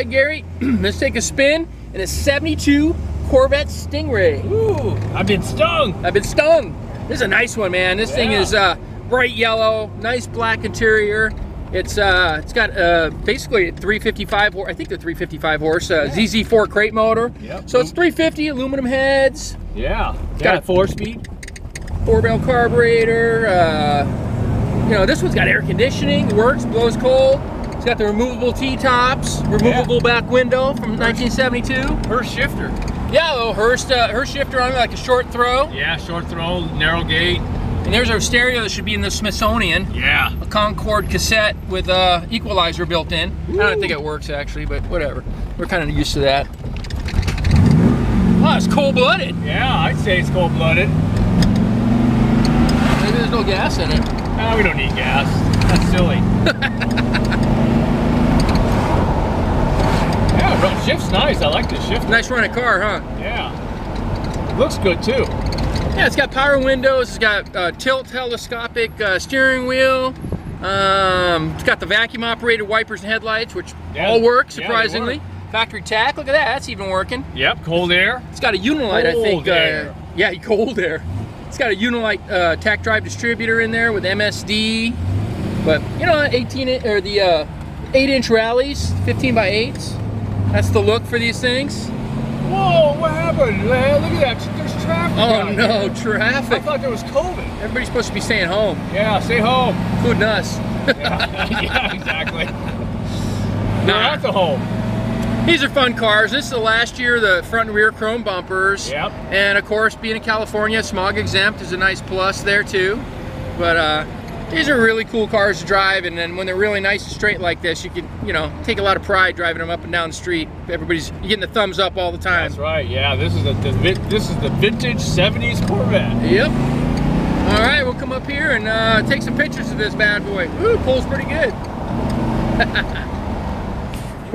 side, Gary. Let's take a spin in a 72 Corvette Stingray. Ooh, I've been stung. I've been stung. This is a nice one, man. This thing is bright yellow, nice black interior. It's got basically a 355, I think the 355 horse, ZZ4 crate motor. Yep. So it's 350, aluminum heads. Yeah, it's got a 4-speed. 4-barrel carburetor. You know, this one's got air conditioning, works, blows cold. It's got the removable T-tops, removable back window from 1972. Hurst shifter. Yeah, a little Hurst shifter on it, like a short throw. Yeah, short throw, narrow gauge. And there's our stereo that should be in the Smithsonian. Yeah. A Concord cassette with equalizer built in. Ooh. I don't think it works actually, but whatever. We're kind of used to that. Oh, it's cold-blooded. Yeah, I'd say it's cold-blooded. Maybe there's no gas in it. No, we don't need gas. That's silly. Yeah, shift's nice. I like the shift. Nice running car, huh? Yeah. Looks good too. Yeah, it's got power windows, it's got tilt telescopic steering wheel, it's got the vacuum operated wipers and headlights, which all work, surprisingly. Work. Factory tack, look at that, that's even working. Yep, cold air. It's got a Unilite, I think. Air. Yeah, cold air. It's got a Unilite Tach-Drive distributor in there with MSD. But, you know, 8-inch Ralleys, 15x8s. That's the look for these things. Whoa, what happened? Look at that, there's traffic. Oh no, traffic. I thought there was COVID. Everybody's supposed to be staying home. Yeah, stay home. Food and us. Yeah, exactly. They're at the home. These are fun cars. This is the last year, the front and rear chrome bumpers. Yep. And of course, being in California, smog exempt is a nice plus there too. But these are really cool cars to drive, and then when they're really nice and straight like this, you can, you know, take a lot of pride driving them up and down the street. Everybody's getting the thumbs up all the time. That's right. Yeah, this is the vintage '70s Corvette. Yep. All right, we'll come up here and take some pictures of this bad boy. Ooh, pulls pretty good.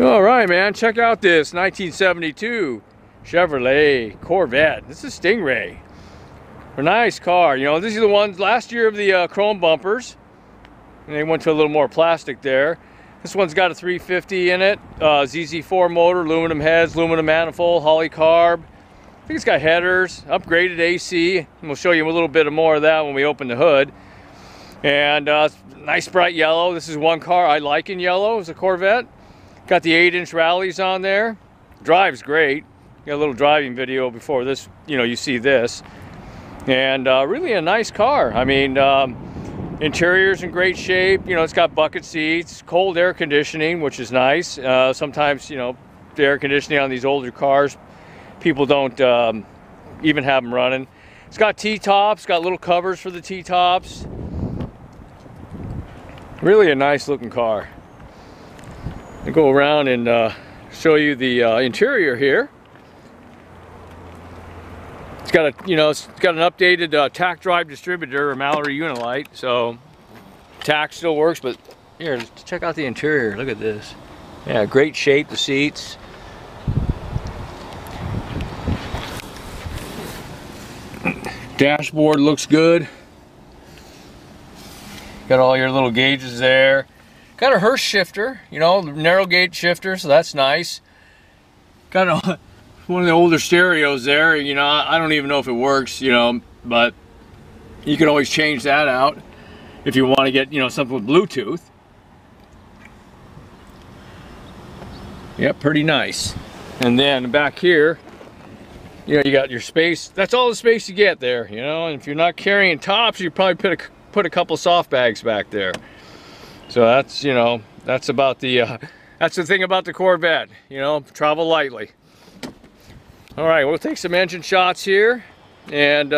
All right, man, check out this 1972 Chevrolet Corvette. This is Stingray. A nice car. You know, these are the ones last year of the chrome bumpers, and they went to a little more plastic there. This one's got a 350 in it, ZZ4 motor, aluminum heads, aluminum manifold, Holley carb. I think it's got headers, upgraded AC, and we'll show you a little bit more of that when we open the hood. And nice bright yellow. This is one car I like in yellow. It's a Corvette. Got the 8-inch Ralleys on there. Drives great. Got a little driving video before this. You know, you see this. And really a nice car. I mean, interior's in great shape. You know, it's got bucket seats, cold air conditioning, which is nice. Sometimes, you know, the air conditioning on these older cars, people don't even have them running. It's got T-tops, got little covers for the T-tops. Really a nice looking car. I'll go around and show you the interior here. It's got a, you know, it's got an updated Tach-Drive distributor, or Mallory Unilite, so Tach still works. But here, check out the interior. Look at this. Yeah, great shape. The seats. Dashboard looks good. Got all your little gauges there. Got a Hurst shifter, you know, narrow gauge shifter, so that's nice. Got a one of the older stereos there, you know, I don't even know if it works, you know, but you can always change that out if you want to get, you know, something with Bluetooth. Yeah, pretty nice. And then back here, you know, you got your space. That's all the space you get there, you know, and if you're not carrying tops, you probably put a couple soft bags back there. So that's, you know, that's about the, that's the thing about the Corvette, you know, travel lightly. All right, we'll take some engine shots here and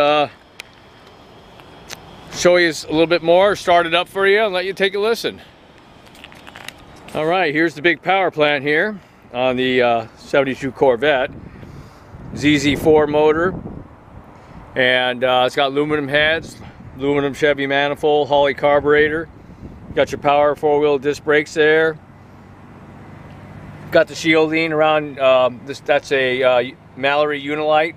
show you a little bit more, start it up for you and let you take a listen. All right, here's the big power plant here on the 72 Corvette. ZZ4 motor, and it's got aluminum heads, aluminum Chevy manifold, Holley carburetor. Got your power 4-wheel disc brakes there. Got the shielding around, that's a Mallory Unilite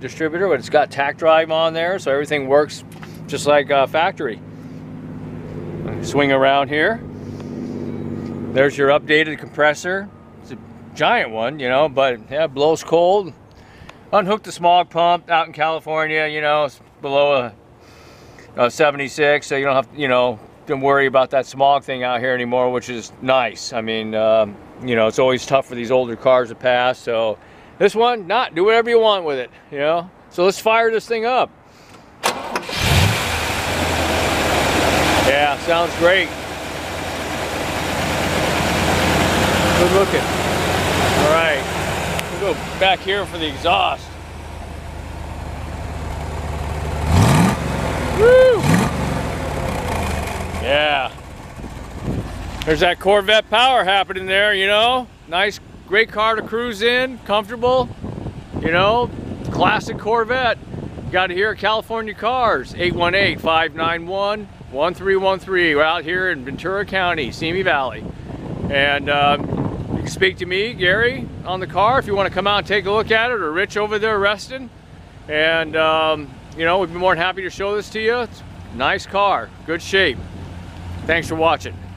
distributor, but it's got Tach-Drive on there, so everything works just like factory. Swing around here. There's your updated compressor. It's a giant one, you know, but yeah, it blows cold. Unhooked the smog pump out in California, you know, it's below a 76, so you don't have to, you know, don't worry about that smog thing out here anymore, which is nice. I mean, you know, it's always tough for these older cars to pass, so this one, not, do whatever you want with it, you know. So let's fire this thing up. Yeah, sounds great. Good looking. All right, we'll go back here for the exhaust. Woo! Yeah. There's that Corvette power happening there, you know. Nice, great car to cruise in, comfortable, you know. Classic Corvette. You got it here at California Cars, 818-591-1313. We're out here in Ventura County, Simi Valley. And you can speak to me, Gary, on the car if you want to come out and take a look at it, or Rich over there resting. And, you know, we'd be more than happy to show this to you. It's a nice car, good shape. Thanks for watching.